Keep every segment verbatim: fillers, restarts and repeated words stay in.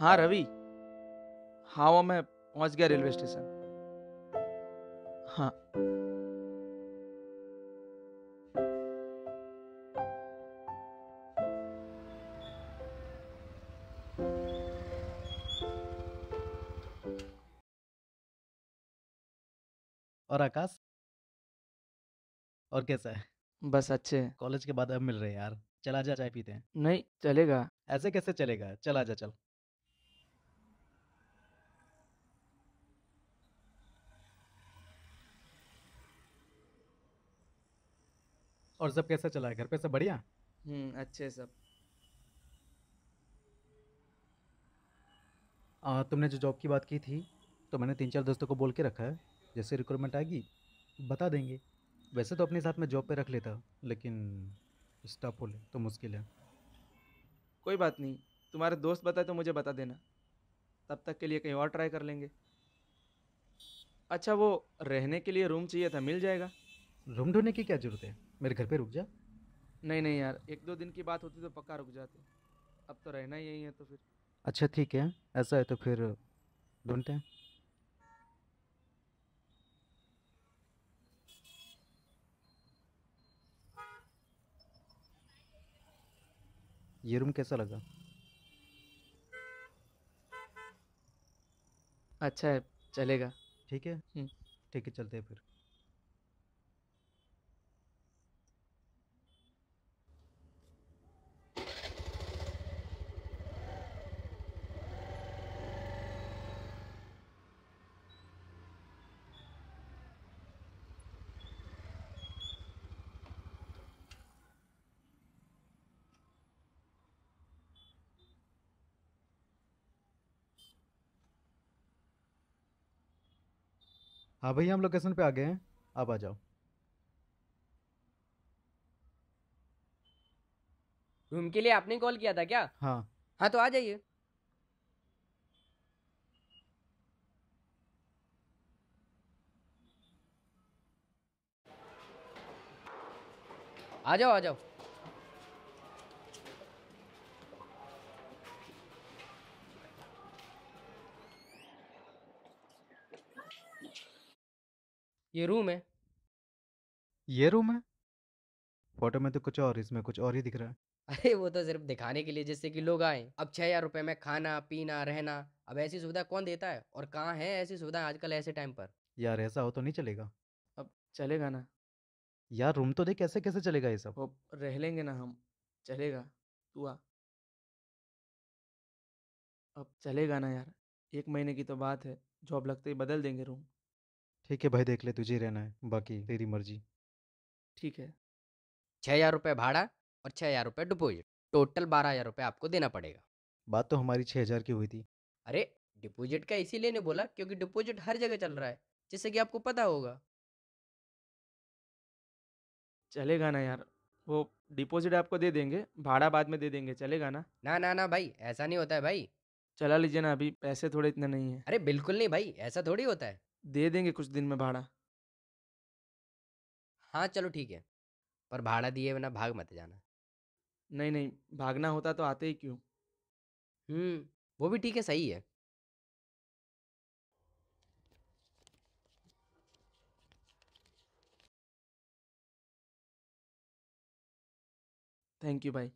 हाँ रवि, हाँ वो मैं पहुंच गया रेलवे स्टेशन। हाँ और आकाश, और कैसा है? बस अच्छे हैं। कॉलेज के बाद अब मिल रहे हैं यार, चला जा, चाय पीते हैं। नहीं चलेगा। ऐसे कैसे चलेगा, चला जा। चल और सब कैसा चला है? घर पे सब बढ़िया? हम्म अच्छे सब। आ, तुमने जो जॉब की बात की थी तो मैंने तीन चार दोस्तों को बोल के रखा है, जैसे रिक्वायरमेंट आएगी बता देंगे। वैसे तो अपने साथ में जॉब पे रख लेता, लेकिन स्टाफ बोले तो मुश्किल है। कोई बात नहीं, तुम्हारे दोस्त बताए तो मुझे बता देना, तब तक के लिए कहीं और ट्राई कर लेंगे। अच्छा, वो रहने के लिए रूम चाहिए था, मिल जाएगा? रूम ढूंढने की क्या ज़रूरत है, मेरे घर पे रुक जा। नहीं नहीं यार, एक दो दिन की बात होती तो पक्का रुक जाते, अब तो रहना ही यही है तो फिर। अच्छा ठीक है, ऐसा है तो फिर ढूंढते हैं। ये रूम कैसा लगा? अच्छा है, चलेगा। ठीक है हम्म, ठीक है, चलते हैं फिर। हाँ भैया, हम लोकेशन पे आ गए हैं, आप आ जाओ। रूम के लिए आपने कॉल किया था क्या? हाँ हाँ तो आ जाइए। आ जाओ आ जाओ। ये रूम है। ये रूम है, फोटो में तो कुछ और, इसमें कुछ और ही दिख रहा है। अरे वो तो सिर्फ दिखाने के लिए, जिससे कि लोग आए। अब छः हजार रुपये में खाना पीना रहना, अब ऐसी सुविधा कौन देता है? और कहाँ है ऐसी सुविधा आजकल ऐसे टाइम पर? यार ऐसा हो तो नहीं चलेगा अब चलेगा ना, यार, रूम तो देख, कैसे कैसे चलेगा ये सब। वो रह लेंगे ना हम, चलेगा। तू आ, अब चलेगा ना यार, एक महीने की तो बात है, जॉब लगते ही बदल देंगे रूम। ठीक है भाई, देख ले, तुझे ही रहना है, बाकी तेरी मर्जी। ठीक है, छः हजार रुपये भाड़ा और छः हजार रुपये डिपोजिट, टोटल बारह हजार रुपये आपको देना पड़ेगा। बात तो हमारी छः हज़ार की हुई थी। अरे डिपोजिट का इसीलिए नहीं बोला क्योंकि डिपोजिट हर जगह चल रहा है, जैसे कि आपको पता होगा। चलेगा ना यार, वो डिपॉजिट आपको दे देंगे, भाड़ा बाद में दे देंगे, चलेगा ना? ना ना ना भाई, ऐसा नहीं होता है भाई। चला लीजिए ना, अभी पैसे थोड़े इतने नहीं है। अरे बिल्कुल नहीं भाई, ऐसा थोड़ी होता है। दे देंगे कुछ दिन में भाड़ा। हाँ चलो ठीक है, पर भाड़ा दिए बिना भाग मत जाना। नहीं नहीं भागना होता तो आते ही क्यों। हम्म वो भी ठीक है, सही है। थैंक यू भाई।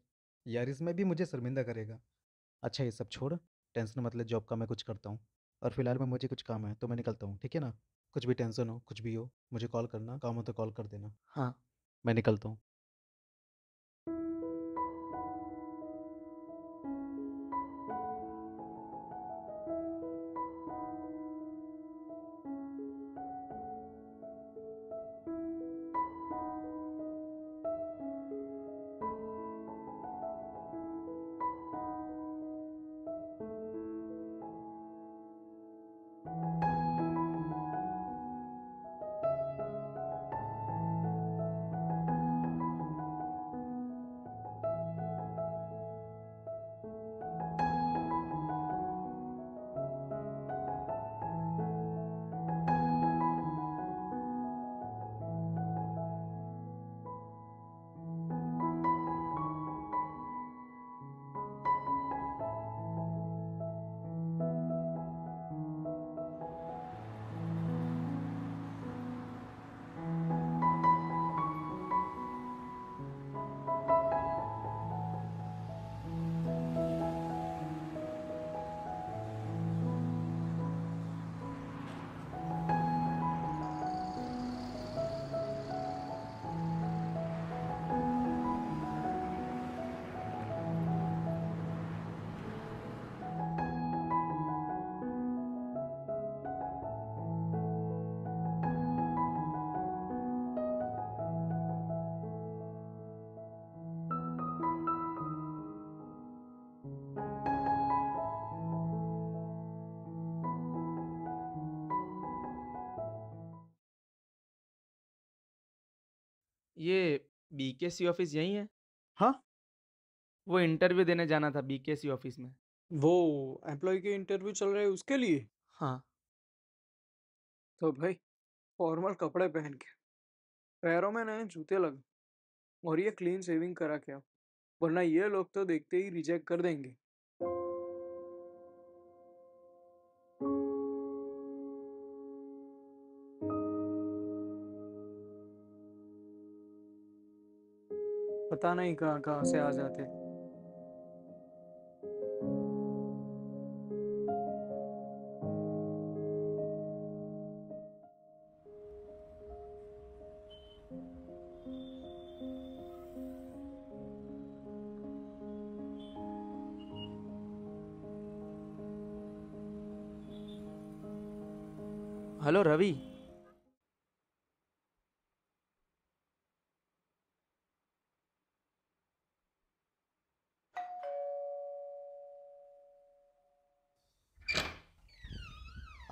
यार इसमें भी मुझे शर्मिंदा करेगा। अच्छा ये सब छोड़, टेंशन मत ले, जॉब का मैं कुछ करता हूँ। और फिलहाल में मुझे कुछ काम है तो मैं निकलता हूँ, ठीक है ना? कुछ भी टेंशन हो, कुछ भी हो, मुझे कॉल करना, काम हो तो कॉल कर देना। हाँ मैं निकलता हूँ। ये बीकेसी ऑफिस यही है? हाँ, वो इंटरव्यू देने जाना था बीकेसी ऑफिस में। वो एम्प्लॉय के इंटरव्यू चल रहे हैं उसके लिए। हाँ तो भाई फॉर्मल कपड़े पहन के, पैरों में नए जूते लगे और ये क्लीन शेविंग करा के आओ, वरना ये लोग तो देखते ही रिजेक्ट कर देंगे। पता नहीं कहाँ कहाँ से आ जाते। हेलो रवि,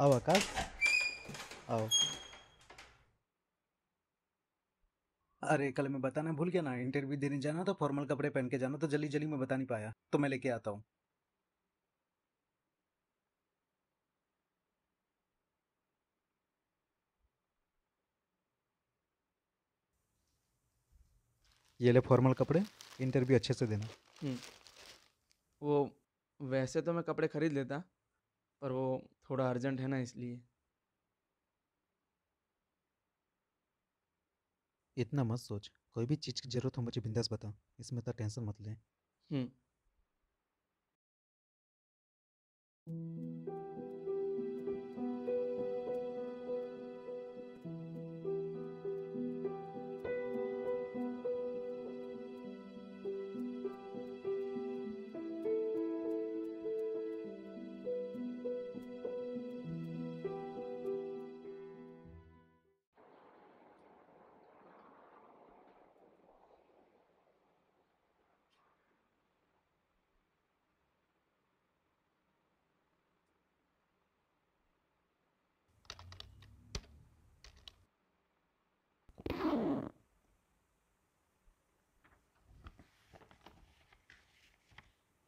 आओ आकाश, आओ। अरे कल मैं बताना भूल गया ना, इंटरव्यू देने जाना तो फॉर्मल कपड़े पहन के जाना, तो जल्दी जल्दी मैं बता नहीं पाया, तो मैं लेके आता हूँ। ये ले फॉर्मल कपड़े, इंटरव्यू अच्छे से देना। हम्म, वो वैसे तो मैं कपड़े खरीद लेता पर वो थोड़ा अर्जेंट है ना इसलिए। इतना मत सोच, कोई भी चीज़ की ज़रूरत हो मुझे बिंदास बता, इसमें इतना टेंशन मत ले। हम्म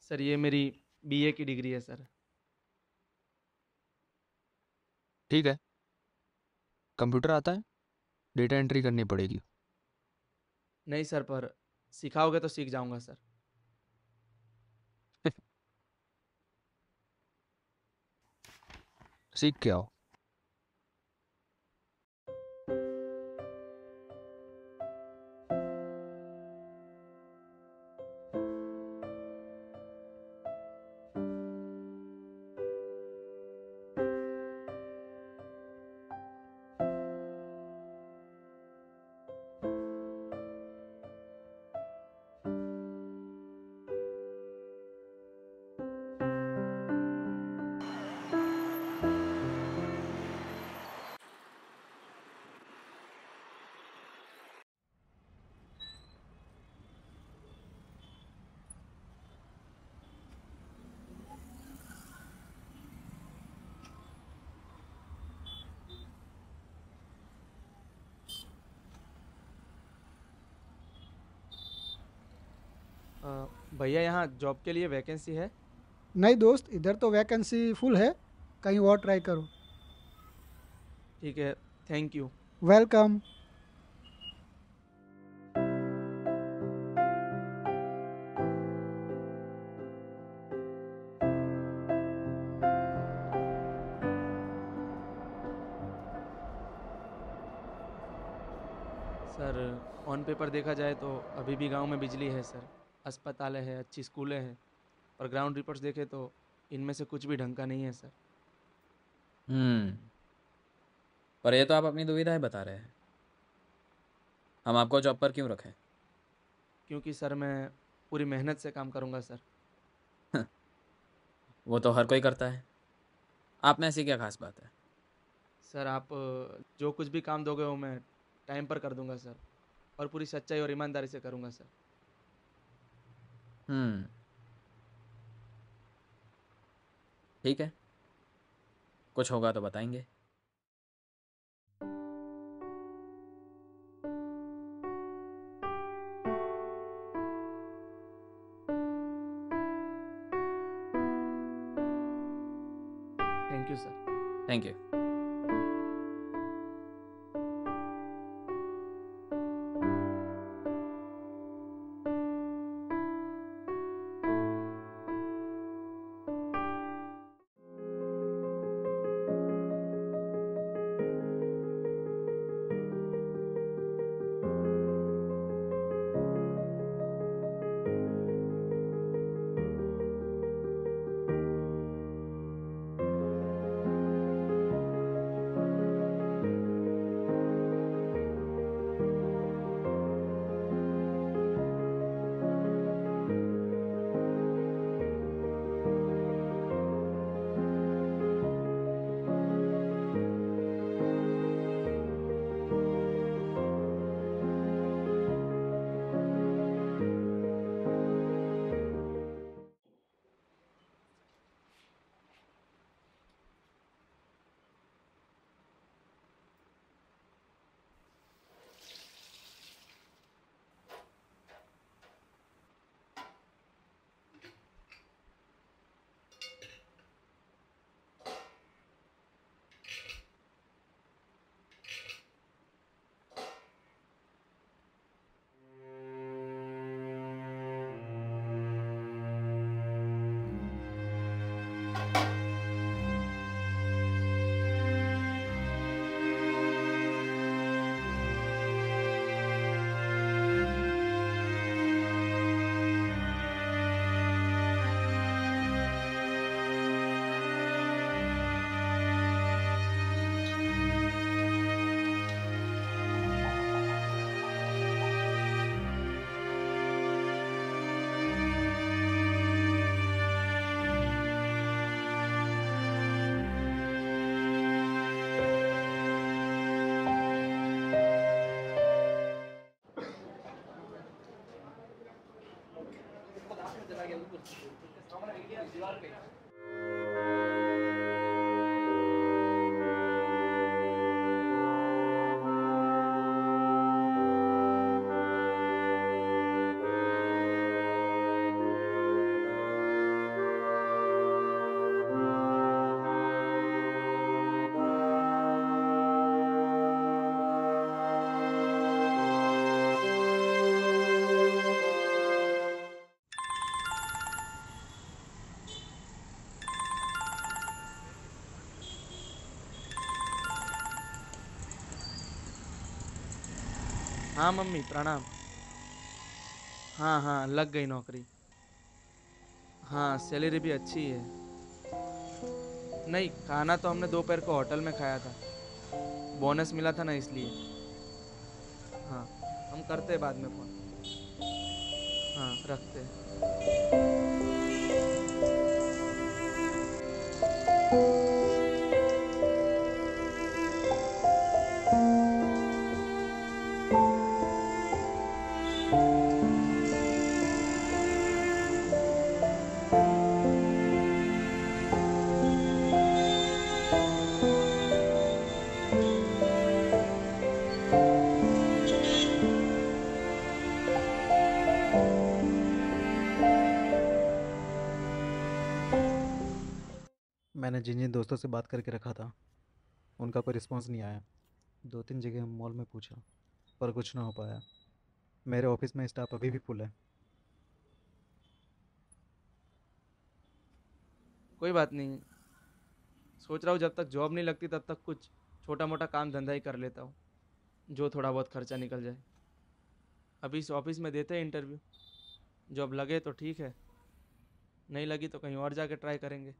सर, ये मेरी बीए की डिग्री है सर। ठीक है, कंप्यूटर आता है, डेटा एंट्री करनी पड़ेगी। नहीं सर, पर सिखाओगे तो सीख जाऊंगा सर। सीख के आओ। अ, भैया यहाँ जॉब के लिए वैकेंसी है? नहीं दोस्त, इधर तो वैकेंसी फुल है, कहीं और ट्राई करो। ठीक है, thank you. Welcome. Sir on paper देखा जाए तो अभी भी गांव में बिजली है सर, अस्पतालें हैं, अच्छी स्कूलें हैं, पर ग्राउंड रिपोर्ट्स देखे तो इनमें से कुछ भी ढंग का नहीं है सर। हम्म पर ये तो आप अपनी दुविधाएं बता रहे हैं। हम आपको जॉब पर क्यों रखें? क्योंकि सर मैं पूरी मेहनत से काम करूँगा सर। वो तो हर कोई करता है, आप में ऐसी क्या खास बात है? सर आप अ, जो कुछ भी काम दोगे वो मैं टाइम पर कर दूंगा सर, और पूरी सच्चाई और ईमानदारी से करूंगा सर। हम्म ठीक है, कुछ होगा तो बताएंगे। Sir, thank you. हाँ मम्मी प्रणाम। हाँ हाँ लग गई नौकरी। हाँ सैलरी भी अच्छी है। नहीं, खाना तो हमने दोपहर को होटल में खाया था, बोनस मिला था ना इसलिए। हाँ हम करते हैं बाद में फ़ोन। हाँ रखते हैं। मैंने जिन जिन दोस्तों से बात करके रखा था उनका कोई रिस्पांस नहीं आया। दो तीन जगह मॉल में पूछा पर कुछ ना हो पाया। मेरे ऑफिस में स्टाफ अभी भी फुल है। कोई बात नहीं, सोच रहा हूँ जब तक जॉब नहीं लगती तब तक कुछ छोटा मोटा काम धंधा ही कर लेता हूँ, जो थोड़ा बहुत खर्चा निकल जाए। अभी इस ऑफिस में देते हैं इंटरव्यू, जॉब लगे तो ठीक है, नहीं लगी तो कहीं और जाके ट्राई करेंगे।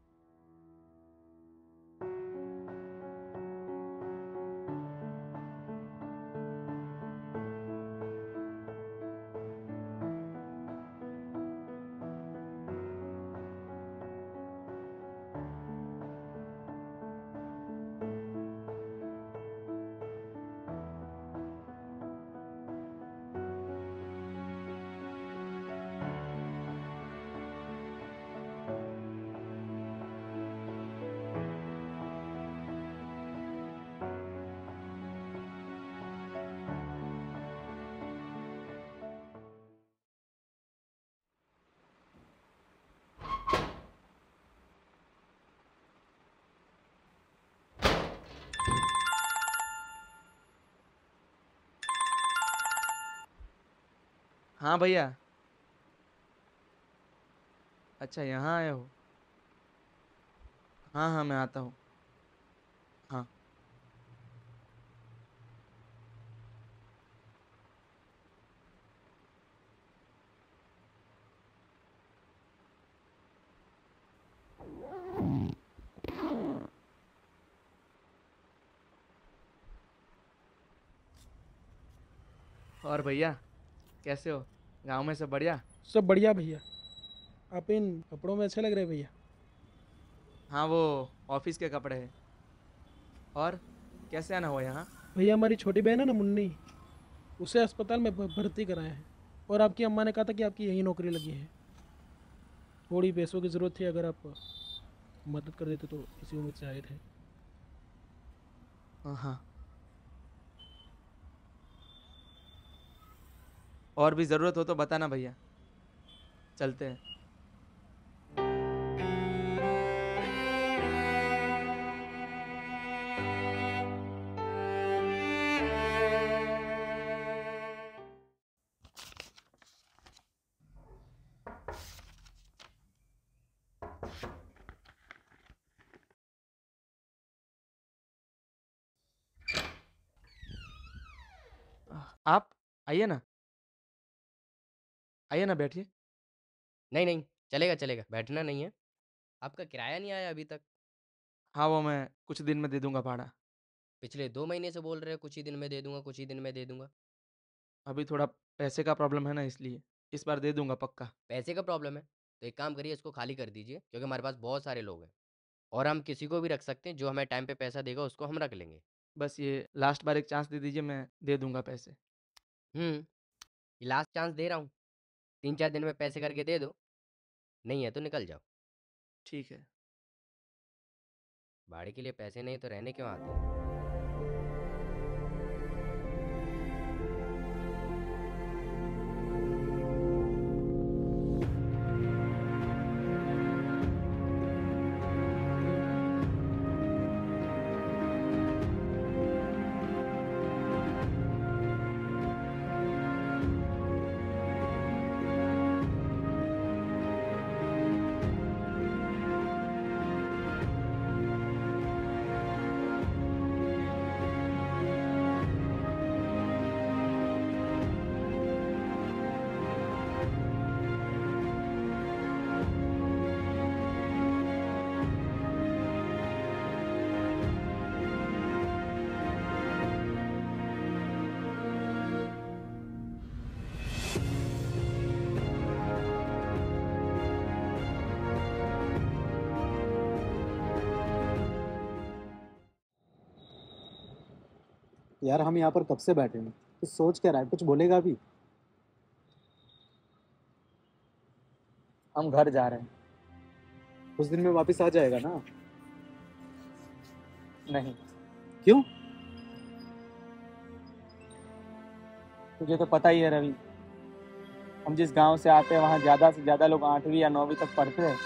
हाँ भैया, अच्छा यहाँ आए हो। हाँ हाँ मैं आता हूँ। हाँ और भैया कैसे हो? गांव में सब बढ़िया? सब बढ़िया भैया। आप इन कपड़ों में अच्छे लग रहे हैं भैया। हाँ वो ऑफिस के कपड़े हैं। और कैसे आना हुआ यहाँ? भैया हमारी छोटी बहन है ना मुन्नी, उसे अस्पताल में भ- भर्ती कराया है, और आपकी अम्मा ने कहा था कि आपकी यही नौकरी लगी है। थोड़ी पैसों की ज़रूरत थी, अगर आप मदद कर देते तो इसी उम्मीद से आए थे। हाँ हाँ। और भी ज़रूरत हो तो बताना भैया, चलते हैं। आप आइए ना, आइए ना, बैठिए। नहीं नहीं चलेगा चलेगा, बैठना नहीं है। आपका किराया नहीं आया अभी तक, हाँ वो मैं कुछ दिन में दे दूंगा भाड़ा, पिछले दो महीने से बोल रहे हो कुछ ही दिन में दे दूंगा, कुछ ही दिन में दे दूंगा। अभी थोड़ा पैसे का प्रॉब्लम है ना, इसलिए इस बार दे दूंगा पक्का। पैसे का प्रॉब्लम है तो एक काम करिए, इसको खाली कर दीजिए, क्योंकि हमारे पास बहुत सारे लोग हैं और हम किसी को भी रख सकते हैं। जो हमें टाइम पे पैसा देगा उसको हम रख लेंगे। बस ये लास्ट बार एक चांस दे दीजिए, मैं दे दूंगा पैसे। हम्म लास्ट चांस दे रहा हूँ, तीन चार दिन में पैसे करके दे दो, नहीं है तो निकल जाओ। ठीक है। भाड़े के लिए पैसे नहीं तो रहने क्यों आते हैं। यार हम यहाँ पर कब से बैठे हैं, कुछ सोच क्या रहा है? कुछ बोलेगा भी? हम घर जा रहे हैं, कुछ दिन में वापस आ जाएगा ना। नहीं, क्यों? तुझे तो पता ही है रवि, हम जिस गांव से आते हैं वहाँ ज्यादा से ज्यादा लोग आठवीं या नौवीं तक पढ़ते हैं,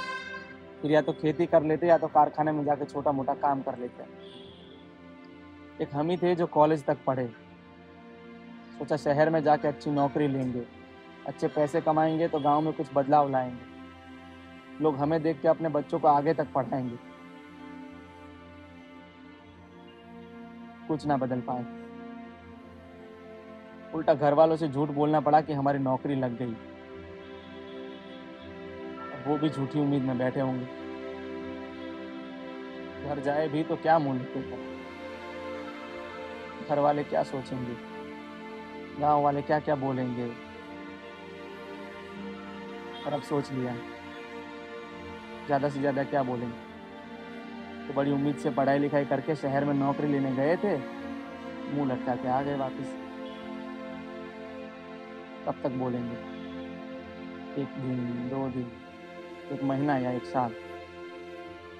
फिर या तो खेती कर लेते हैं या तो कारखाने में जाके छोटा मोटा काम कर लेते हैं। एक हम ही थे जो कॉलेज तक पढ़े। सोचा शहर में जाके अच्छी नौकरी लेंगे, अच्छे पैसे कमाएंगे तो गाँव में कुछ बदलाव लाएंगे, लोग हमें देख के अपने बच्चों को आगे तक पढ़ाएंगे। कुछ ना बदल पाए, उल्टा घर वालों से झूठ बोलना पड़ा कि हमारी नौकरी लग गई। अब वो भी झूठी उम्मीद में बैठे होंगे, घर जाए भी तो क्या मुंह लिखेगा, घर वाले क्या सोचेंगे, गांव वाले क्या क्या बोलेंगे। और अब सोच लिया है, ज्यादा से ज्यादा क्या बोलेंगे। तो बड़ी उम्मीद से पढ़ाई लिखाई करके शहर में नौकरी लेने गए थे, मुंह लटका के आ गए वापस। कब तक बोलेंगे? एक दिन, दो दिन, एक महीना या एक साल,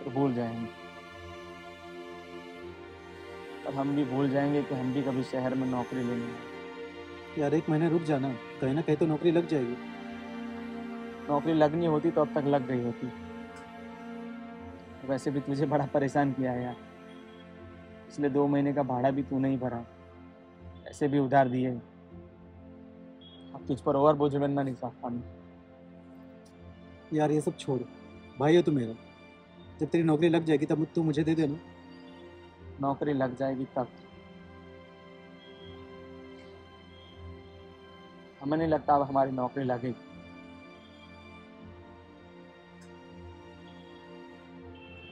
फिर भूल जाएंगे। और हम भी भूल जाएंगे कि हम भी कभी शहर में नौकरी लेने गए। यार एक महीने रुक जाना, कहीं ना कहीं तो नौकरी लग जाएगी। नौकरी लगनी होती तो अब तक लग गई होती। वैसे भी तुझे बड़ा परेशान किया है यार, पिछले दो महीने का भाड़ा भी तू नहीं भरा, ऐसे भी उधार दिए। अब तुझ पर और बोझ बनना नहीं साहब। यार ये सब छोड़, भाई हो तू मेरा, जब तेरी नौकरी लग जाएगी तब तू मुझे दे देना। नौकरी लग जाएगी तब हमें नहीं लगता अब हमारी नौकरी लगेगी।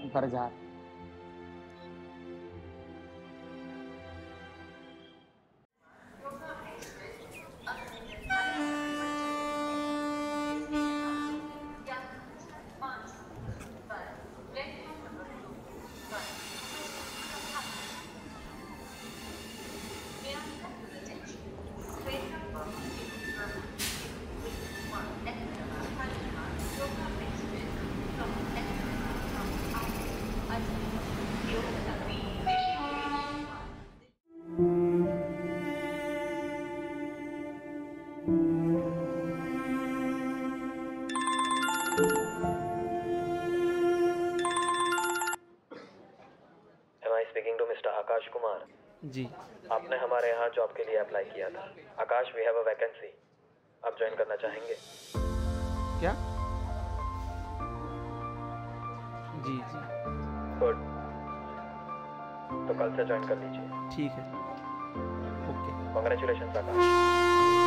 घर जा जी, आपने हमारे यहाँ जॉब के लिए अप्लाई किया था। आकाश, वी हैव अ वैकेंसी, आप ज्वाइन करना चाहेंगे क्या? जी जी, गुड, तो कल से ज्वाइन कर लीजिए। ठीक है, ओके, कांग्रेचुलेशंस आकाश।